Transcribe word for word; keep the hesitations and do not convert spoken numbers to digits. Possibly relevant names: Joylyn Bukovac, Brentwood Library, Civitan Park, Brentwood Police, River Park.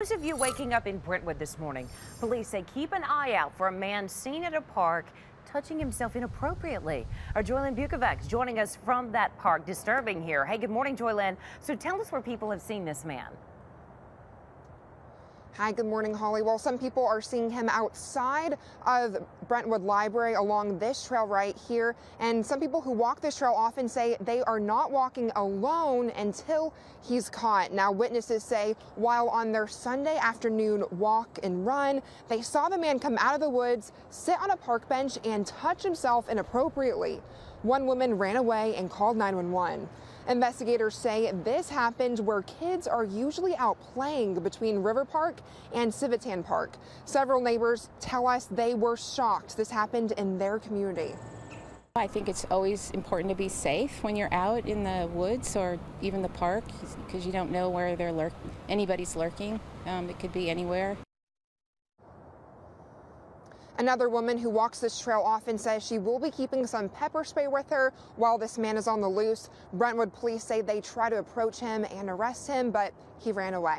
Those of you waking up in Brentwood this morning, police say keep an eye out for a man seen at a park touching himself inappropriately. Our Joylyn Bukovac joining us from that park. Disturbing here. Hey, good morning, Joylyn. So tell us where people have seen this man. Hi, good morning, Holly. Well, some people are seeing him outside of Brentwood Library along this trail right here. And some people who walk this trail often say they are not walking alone until he's caught. Now, witnesses say while on their Sunday afternoon walk and run, they saw the man come out of the woods, sit on a park bench, and touch himself inappropriately. One woman ran away and called nine one one. Investigators say this happened where kids are usually out playing between River Park and Civitan Park. Several neighbors tell us they were shocked this happened in their community. I think it's always important to be safe when you're out in the woods or even the park, because you don't know where they're lurk anybody's lurking. Um, it could be anywhere. Another woman who walks this trail often says she will be keeping some pepper spray with her while this man is on the loose. Brentwood police say they try to approach him and arrest him, but he ran away.